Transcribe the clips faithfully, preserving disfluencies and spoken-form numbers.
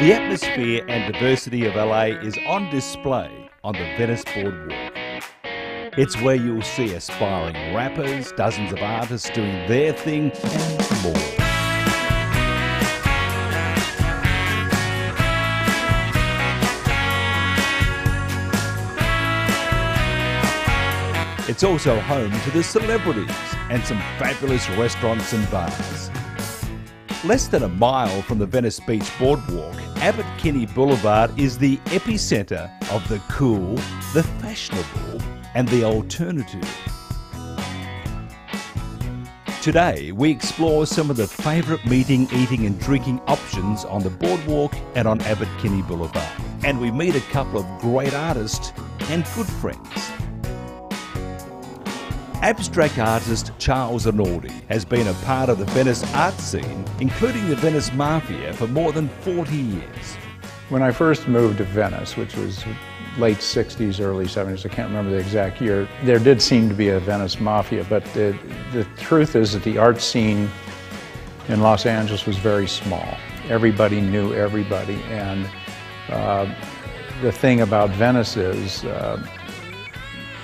The atmosphere and diversity of L A is on display on the Venice Boardwalk. It's where you'll see aspiring rappers, dozens of artists doing their thing, and more. It's also home to the celebrities and some fabulous restaurants and bars. Less than a mile from the Venice Beach boardwalk, Abbot Kinney Boulevard is the epicentre of the cool, the fashionable and the alternative. Today we explore some of the favourite meeting, eating and drinking options on the boardwalk and on Abbot Kinney Boulevard. And we meet a couple of great artists and good friends. Abstract artist Charles Arnoldi has been a part of the Venice art scene, including the Venice Mafia, for more than forty years. When I first moved to Venice, which was late sixties, early seventies, I can't remember the exact year, there did seem to be a Venice Mafia, but the, the truth is that the art scene in Los Angeles was very small. Everybody knew everybody, and uh, the thing about Venice is, uh,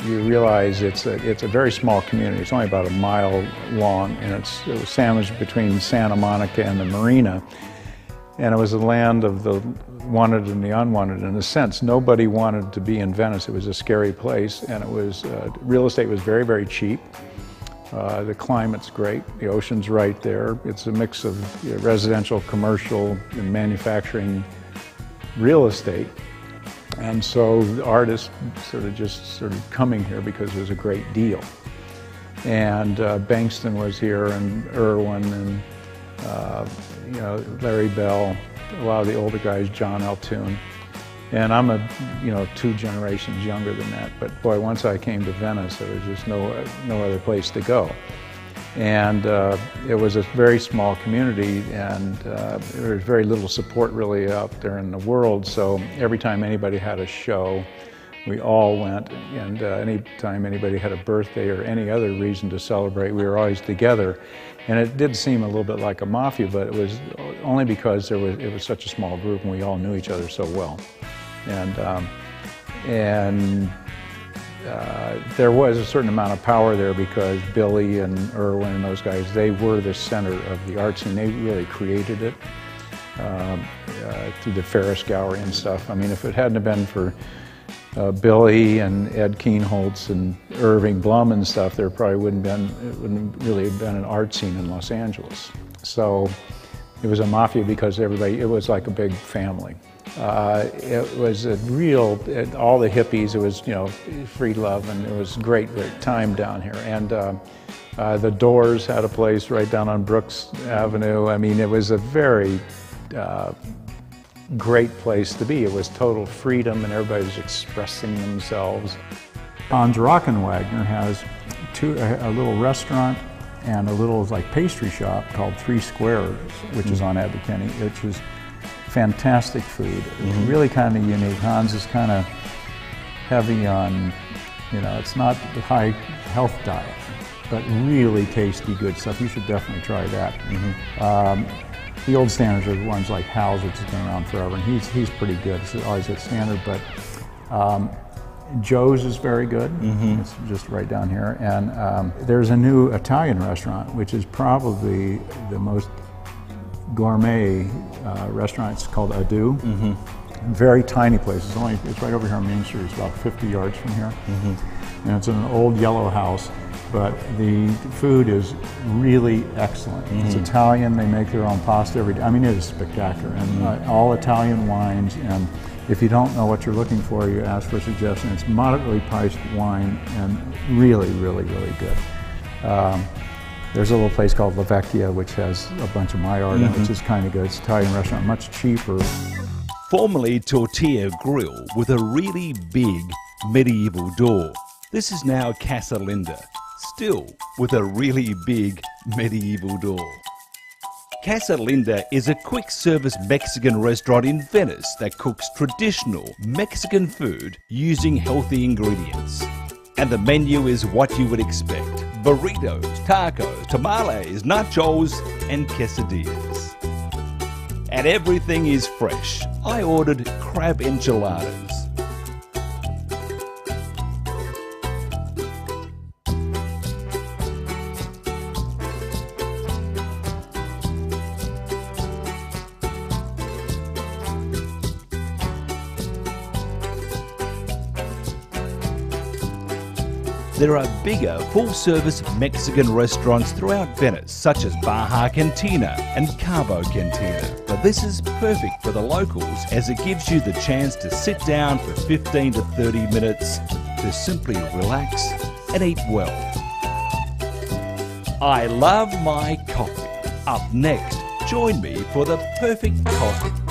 you realize it's a, it's a very small community. It's only about a mile long, and it's, it was sandwiched between Santa Monica and the marina. And it was the land of the wanted and the unwanted. In a sense, nobody wanted to be in Venice. It was a scary place, and it was, uh, real estate was very, very cheap. Uh, the climate's great, the ocean's right there. It's a mix of you know, residential, commercial, and manufacturing real estate. And so the artists sort of just sort of coming here because it was a great deal. And uh, Bankston was here, and Irwin, and uh, you know Larry Bell, a lot of the older guys, John Altoon. And I'm a you know two generations younger than that. But boy, once I came to Venice, there was just no no other place to go. And uh, it was a very small community, and uh, there was very little support really out there in the world. So every time anybody had a show, we all went. And uh, any time anybody had a birthday or any other reason to celebrate, we were always together. And it did seem a little bit like a mafia, but it was only because there was it was such a small group, and we all knew each other so well. And um, and. Uh, there was a certain amount of power there because Billy and Erwin and those guys, they were the center of the arts, and they really created it um, uh, through the Ferris Gallery and stuff. I mean, if it hadn't been for uh, Billy and Ed Keenholz and Irving Blum and stuff, there probably wouldn't been, it wouldn't really have been an art scene in Los Angeles. So it was a mafia because everybody, it was like a big family. Uh, it was a real, it, all the hippies, it was, you know, free love, and it was a great, great time down here. And uh, uh, the Doors had a place right down on Brooks Avenue. I mean, it was a very uh, great place to be. It was total freedom, and everybody was expressing themselves. On Rockenwagner has two, a, a little restaurant and a little, like, pastry shop called Three Squares, which mm-hmm. is on Abbot Kinney, which is fantastic food, mm-hmm. really kind of unique. Hans is kind of heavy on, you know, it's not the high health diet, but really tasty, good stuff. You should definitely try that. Mm-hmm. um, the old standards are ones like Hal's, which has been around forever, and he's, he's pretty good. It's always that standard, but um, Joe's is very good. Mm-hmm. It's just right down here. And um, there's a new Italian restaurant, which is probably the most gourmet uh, restaurant. It's called Adu. Mm-hmm. Very tiny place. It's only it's right over here on Main Street. It's about fifty yards from here. Mm-hmm. And it's in an old yellow house, but the food is really excellent. Mm-hmm. It's Italian. They make their own pasta every day. I mean, it is spectacular. And mm-hmm. uh, all Italian wines. And if you don't know what you're looking for, you ask for a suggestion. It's moderately priced wine and really, really, really good. Um, There's a little place called La Vecchia, which has a bunch of my art, mm-hmm. which is kind of good. It's an Italian restaurant, much cheaper. Formerly Tortilla Grill with a really big medieval door. This is now Casa Linda, still with a really big medieval door. Casa Linda is a quick service Mexican restaurant in Venice that cooks traditional Mexican food using healthy ingredients. And the menu is what you would expect. Burritos, tacos, tamales, nachos, and quesadillas. and everything is fresh. I ordered crab enchiladas. There are bigger, full-service Mexican restaurants throughout Venice, such as Baja Cantina and Cabo Cantina. But this is perfect for the locals as it gives you the chance to sit down for fifteen to thirty minutes to simply relax and eat well. I love my coffee. Up next, join me for the perfect coffee.